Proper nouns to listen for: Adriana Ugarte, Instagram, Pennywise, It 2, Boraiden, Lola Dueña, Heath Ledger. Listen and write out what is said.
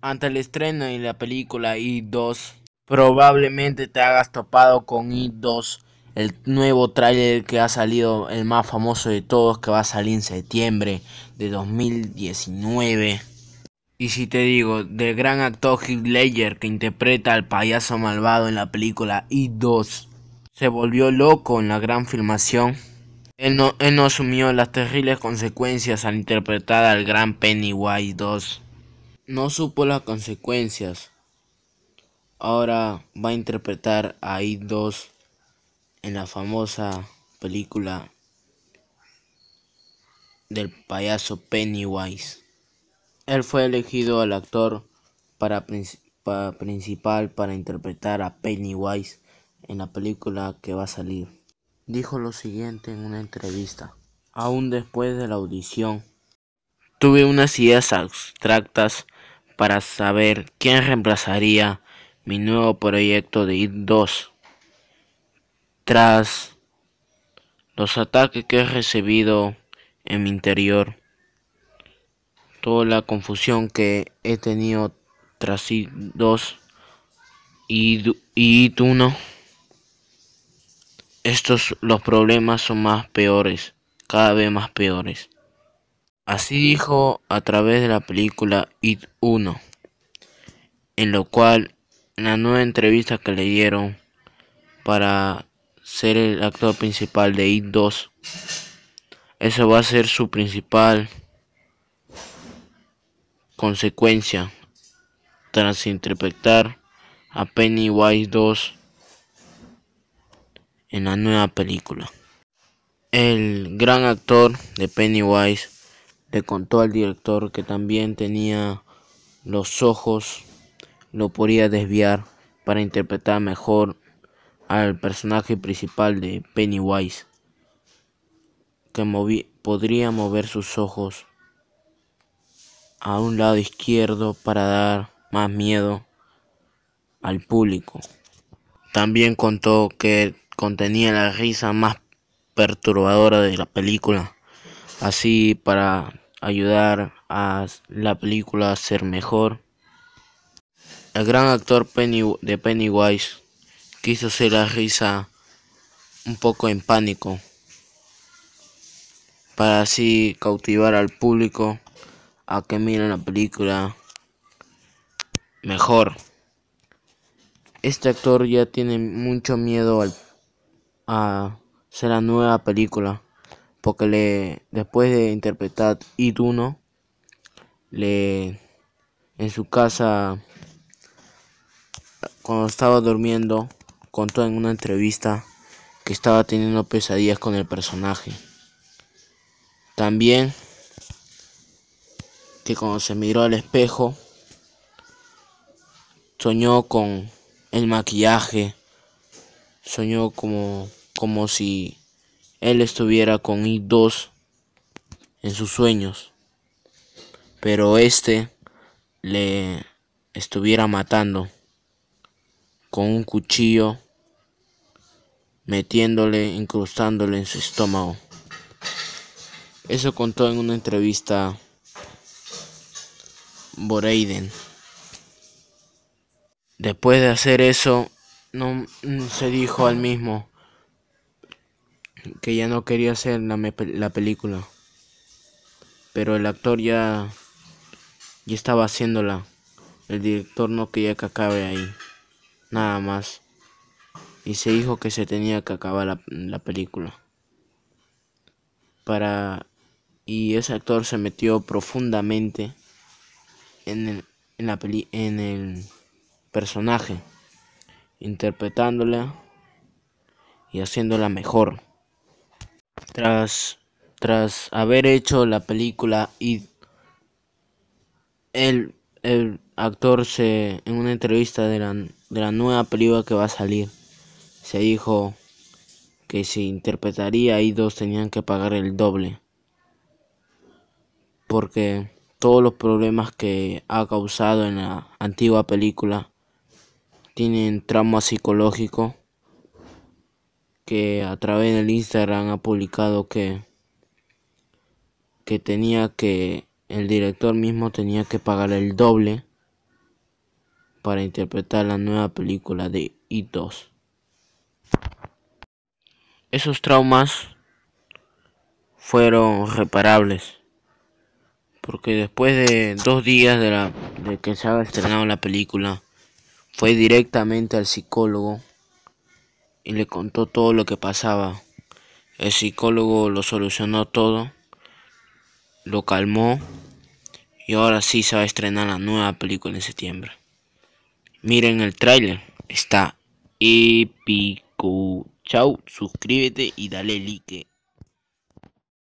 Ante el estreno de la película It 2, probablemente te hagas topado con It 2, el nuevo tráiler que ha salido, el más famoso de todos, que va a salir en septiembre de 2019. Y si te digo, del gran actor Heath Ledger, que interpreta al payaso malvado en la película It 2, se volvió loco en la gran filmación. Él no asumió las terribles consecuencias al interpretar al gran Pennywise 2. No supo las consecuencias. Ahora va a interpretar a It 2 en la famosa película del payaso Pennywise. Él fue elegido al actor principal para interpretar a Pennywise en la película que va a salir. Dijo lo siguiente en una entrevista: aún después de la audición, tuve unas ideas abstractas para saber quién reemplazaría mi nuevo proyecto de IT 2. Tras los ataques que he recibido en mi interior, toda la confusión que he tenido tras IT 2 y IT 1, los problemas son más peores, cada vez más peores. Así dijo a través de la película IT 1, en lo cual, en la nueva entrevista que le dieron para ser el actor principal de IT 2, eso va a ser su principal consecuencia tras interpretar a Pennywise 2 en la nueva película. El gran actor de Pennywise le contó al director que también tenía los ojos, lo podía desviar para interpretar mejor al personaje principal de Pennywise, que podría mover sus ojos a un lado izquierdo para dar más miedo al público. También contó que contenía la risa más perturbadora de la película, así para ayudar a la película a ser mejor. El gran actor de Pennywise quiso hacer la risa un poco en pánico, para así cautivar al público a que miren la película mejor. Este actor ya tiene mucho miedo a hacer la nueva película, porque después de interpretar IT 1, en su casa, cuando estaba durmiendo, contó en una entrevista que estaba teniendo pesadillas con el personaje. También que cuando se miró al espejo, soñó con el maquillaje, soñó como si él estuviera con IT 2 en sus sueños, pero le estuviera matando con un cuchillo, metiéndole, incrustándole en su estómago. Eso contó en una entrevista Boraiden. Después de hacer eso, no se dijo al mismo que ya no quería hacer la película, pero el actor ya estaba haciéndola. El director no quería que acabe ahí, nada más, y se dijo que se tenía que acabar la película. Y ese actor se metió profundamente en el personaje, interpretándola y haciéndola mejor. Tras haber hecho la película IT, el actor en una entrevista de la nueva película que va a salir, se dijo que si interpretaría IT 2 tenían que pagar el doble, porque todos los problemas que ha causado en la antigua película tienen trauma psicológico, que a través del Instagram ha publicado que el director mismo tenía que pagar el doble para interpretar la nueva película de It 2. Esos traumas fueron reparables, porque después de 2 días de que se había estrenado la película, fue directamente al psicólogo y le contó todo lo que pasaba. El psicólogo lo solucionó todo, lo calmó, y ahora sí se va a estrenar la nueva película en septiembre. Miren el tráiler, está épico. Chau, suscríbete y dale like.